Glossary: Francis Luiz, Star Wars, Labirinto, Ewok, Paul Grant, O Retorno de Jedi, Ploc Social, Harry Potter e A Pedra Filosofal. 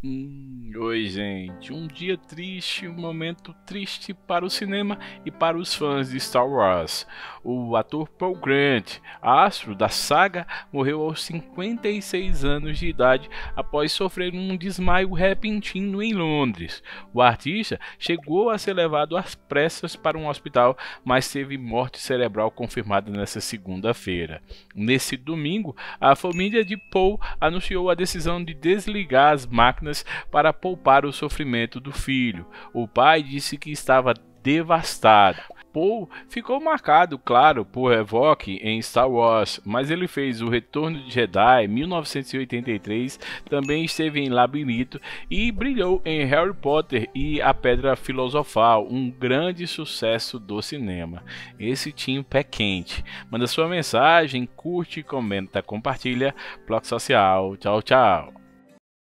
Oi gente, um dia triste, um momento triste para o cinema e para os fãs de Star Wars. O ator Paul Grant, astro da saga, morreu aos 56 anos de idade após sofrer um desmaio repentino em Londres. O artista chegou a ser levado às pressas para um hospital, mas teve morte cerebral confirmada nesta segunda-feira. Nesse domingo, a família de Paul anunciou a decisão de desligar as máquinas para poupar o sofrimento do filho. O pai disse que estava devastado. Paul ficou marcado, claro, por Ewok em Star Wars, mas ele fez O Retorno de Jedi em 1983, também esteve em Labirinto e brilhou em Harry Potter e A Pedra Filosofal, um grande sucesso do cinema. Esse tempo é quente. Manda sua mensagem, curte, comenta, compartilha. Ploc Social. Tchau, tchau.